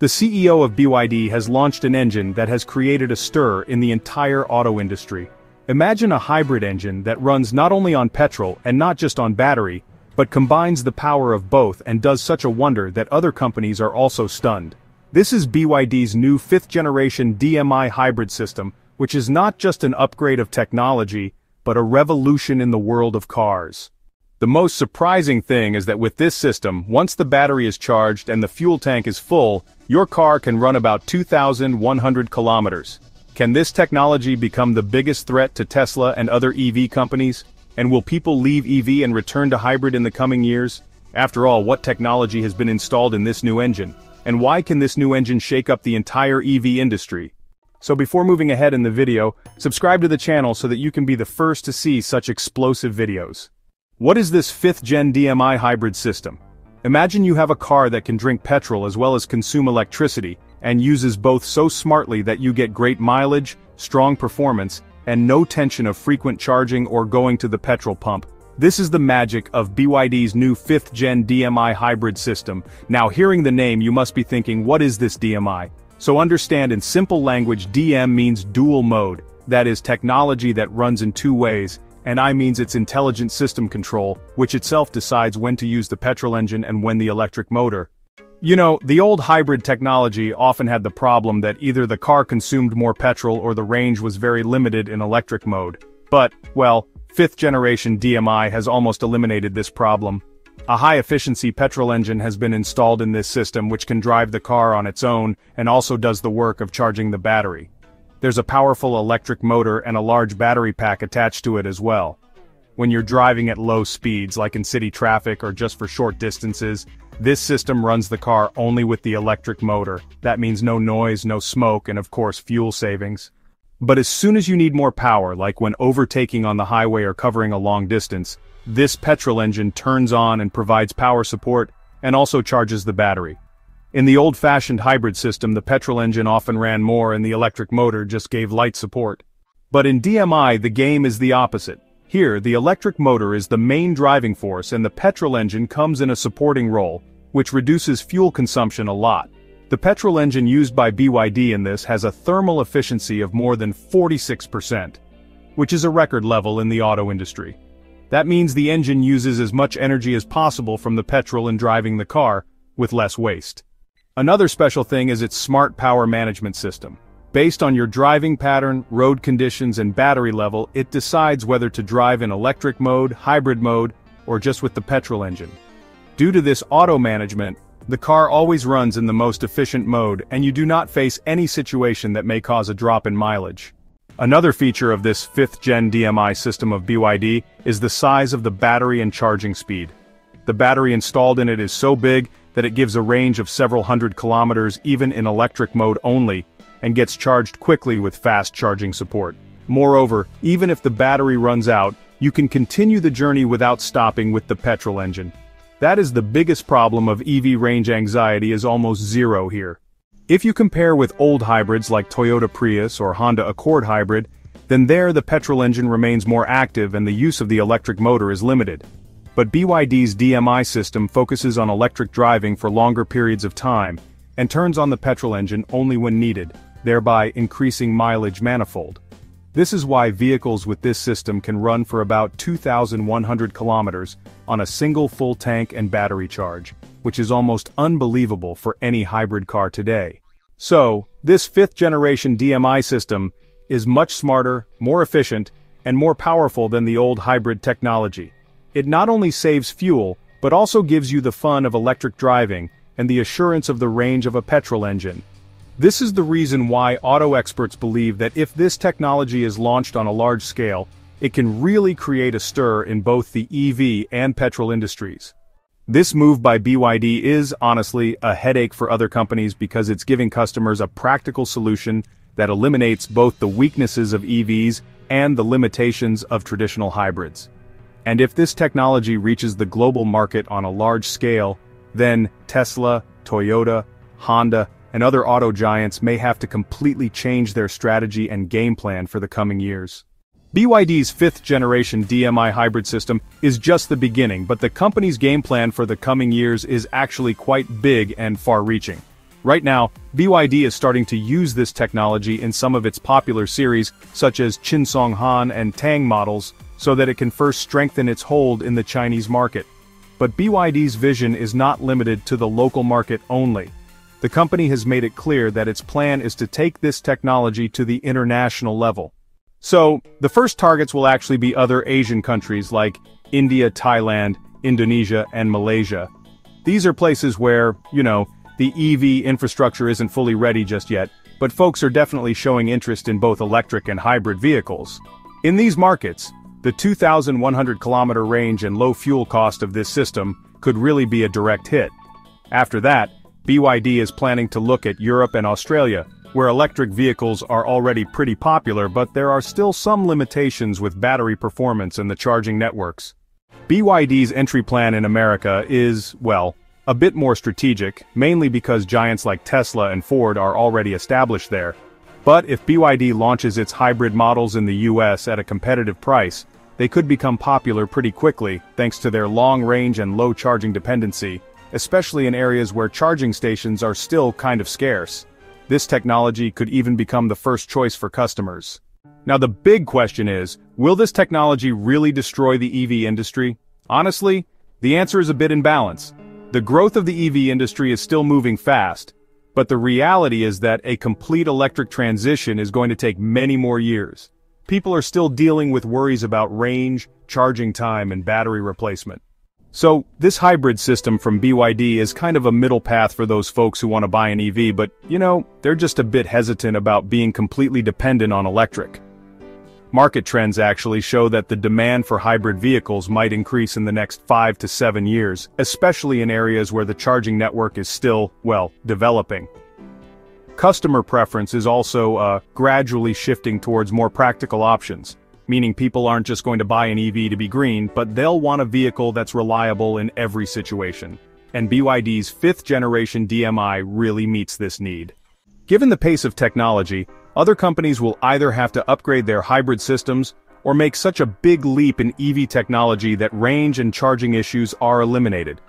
The CEO of BYD has launched an engine that has created a stir in the entire auto industry. Imagine a hybrid engine that runs not only on petrol and not just on battery, but combines the power of both and does such a wonder that other companies are also stunned. This is BYD's new 5th-generation DMI hybrid system, which is not just an upgrade of technology, but a revolution in the world of cars. The most surprising thing is that with this system, once the battery is charged and the fuel tank is full, your car can run about 2,100 kilometers. Can this technology become the biggest threat to Tesla and other EV companies? And will people leave EV and return to hybrid in the coming years? After all, what technology has been installed in this new engine? And why can this new engine shake up the entire EV industry? So before moving ahead in the video, subscribe to the channel so that you can be the first to see such explosive videos. What is this 5th-gen DMI hybrid system? Imagine you have a car that can drink petrol as well as consume electricity, and uses both so smartly that you get great mileage, strong performance, and no tension of frequent charging or going to the petrol pump. This is the magic of BYD's new 5th-gen DMI hybrid system. Now, hearing the name, you must be thinking, what is this DMI? So understand in simple language, DM means dual mode, that is technology that runs in two ways, and I means it's intelligent system control, which itself decides when to use the petrol engine and when the electric motor. You know, the old hybrid technology often had the problem that either the car consumed more petrol or the range was very limited in electric mode. But, well, 5th-generation DMI has almost eliminated this problem. A high-efficiency petrol engine has been installed in this system which can drive the car on its own and also does the work of charging the battery. There's a powerful electric motor and a large battery pack attached to it as well. When you're driving at low speeds like in city traffic or just for short distances, this system runs the car only with the electric motor. That means no noise, no smoke, and of course fuel savings. But as soon as you need more power, like when overtaking on the highway or covering a long distance, this petrol engine turns on and provides power support, and also charges the battery. In the old-fashioned hybrid system, the petrol engine often ran more and the electric motor just gave light support. But in DMI, the game is the opposite. Here, the electric motor is the main driving force and the petrol engine comes in a supporting role, which reduces fuel consumption a lot. The petrol engine used by BYD in this has a thermal efficiency of more than 46%, which is a record level in the auto industry. That means the engine uses as much energy as possible from the petrol in driving the car, with less waste. Another special thing is its smart power management system. Based on your driving pattern, road conditions, and battery level, it decides whether to drive in electric mode, hybrid mode, or just with the petrol engine. Due to this auto management, the car always runs in the most efficient mode and you do not face any situation that may cause a drop in mileage. Another feature of this 5th-gen DMI system of BYD is the size of the battery and charging speed. The battery installed in it is so big that it gives a range of several hundred kilometers even in electric mode only, and gets charged quickly with fast charging support. Moreover, even if the battery runs out, you can continue the journey without stopping with the petrol engine. That is the biggest problem of EV range anxiety is almost zero here. If you compare with old hybrids like Toyota Prius or Honda Accord Hybrid, then there the petrol engine remains more active and the use of the electric motor is limited. But BYD's DMI system focuses on electric driving for longer periods of time, and turns on the petrol engine only when needed, thereby increasing mileage manifold. This is why vehicles with this system can run for about 2,100 kilometers on a single full tank and battery charge, which is almost unbelievable for any hybrid car today. So, this 5th-generation DMI system is much smarter, more efficient, and more powerful than the old hybrid technology. It not only saves fuel, but also gives you the fun of electric driving and the assurance of the range of a petrol engine. This is the reason why auto experts believe that if this technology is launched on a large scale, it can really create a stir in both the EV and petrol industries. This move by BYD is, honestly, a headache for other companies because it's giving customers a practical solution that eliminates both the weaknesses of EVs and the limitations of traditional hybrids. And if this technology reaches the global market on a large scale, then Tesla, Toyota, Honda, and other auto giants may have to completely change their strategy and game plan for the coming years. BYD's 5th-generation DMI hybrid system is just the beginning, but the company's game plan for the coming years is actually quite big and far-reaching. Right now, BYD is starting to use this technology in some of its popular series, such as Qin, Song, Han and Tang models, so that it can first strengthen its hold in the Chinese market. But BYD's vision is not limited to the local market only. The company has made it clear that its plan is to take this technology to the international level. So, the first targets will actually be other Asian countries like India, Thailand, Indonesia, and Malaysia. These are places where, you know, the EV infrastructure isn't fully ready just yet, but folks are definitely showing interest in both electric and hybrid vehicles. In these markets, the 2,100-kilometer range and low fuel cost of this system could really be a direct hit. After that, BYD is planning to look at Europe and Australia, where electric vehicles are already pretty popular, but there are still some limitations with battery performance and the charging networks. BYD's entry plan in America is, well, a bit more strategic, mainly because giants like Tesla and Ford are already established there. But if BYD launches its hybrid models in the US at a competitive price, they could become popular pretty quickly, thanks to their long range and low charging dependency, especially in areas where charging stations are still kind of scarce. This technology could even become the first choice for customers. Now the big question is, will this technology really destroy the EV industry? Honestly, the answer is a bit in balance. The growth of the EV industry is still moving fast, but the reality is that a complete electric transition is going to take many more years. People are still dealing with worries about range, charging time, and battery replacement. So, this hybrid system from BYD is kind of a middle path for those folks who want to buy an EV, but, you know, they're just a bit hesitant about being completely dependent on electric. Market trends actually show that the demand for hybrid vehicles might increase in the next 5 to 7 years, especially in areas where the charging network is still, well, developing. Customer preference is also gradually shifting towards more practical options, meaning people aren't just going to buy an EV to be green, but they'll want a vehicle that's reliable in every situation. And BYD's 5th-generation DMI really meets this need. Given the pace of technology, other companies will either have to upgrade their hybrid systems or make such a big leap in EV technology that range and charging issues are eliminated.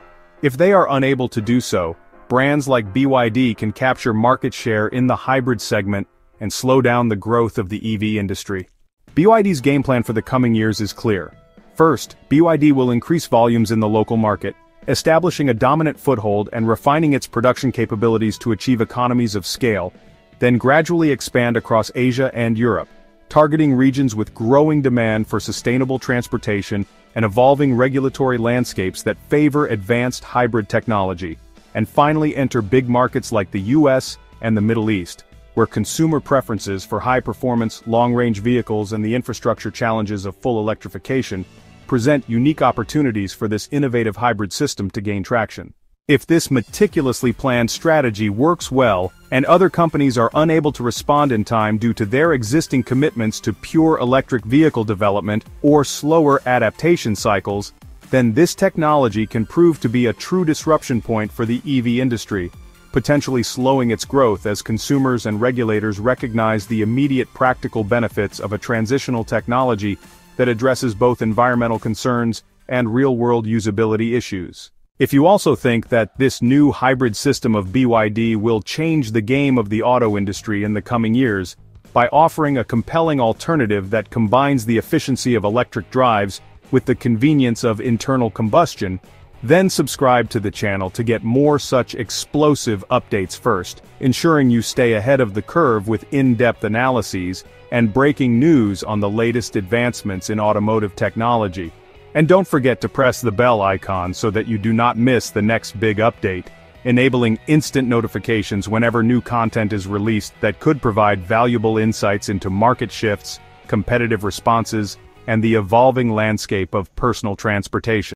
If they are unable to do so, brands like BYD can capture market share in the hybrid segment and slow down the growth of the EV industry. BYD's game plan for the coming years is clear. First, BYD will increase volumes in the local market, establishing a dominant foothold and refining its production capabilities to achieve economies of scale, then gradually expand across Asia and Europe, targeting regions with growing demand for sustainable transportation and evolving regulatory landscapes that favor advanced hybrid technology, and finally enter big markets like the US and the Middle East, where consumer preferences for high-performance, long-range vehicles and the infrastructure challenges of full electrification present unique opportunities for this innovative hybrid system to gain traction. If this meticulously planned strategy works well, and other companies are unable to respond in time due to their existing commitments to pure electric vehicle development or slower adaptation cycles, then this technology can prove to be a true disruption point for the EV industry, potentially slowing its growth as consumers and regulators recognize the immediate practical benefits of a transitional technology that addresses both environmental concerns and real-world usability issues. If you also think that this new hybrid system of BYD will change the game of the auto industry in the coming years, by offering a compelling alternative that combines the efficiency of electric drives with the convenience of internal combustion, then subscribe to the channel to get more such explosive updates first, ensuring you stay ahead of the curve with in-depth analyses and breaking news on the latest advancements in automotive technology. And don't forget to press the bell icon so that you do not miss the next big update, enabling instant notifications whenever new content is released that could provide valuable insights into market shifts, competitive responses, and the evolving landscape of personal transportation.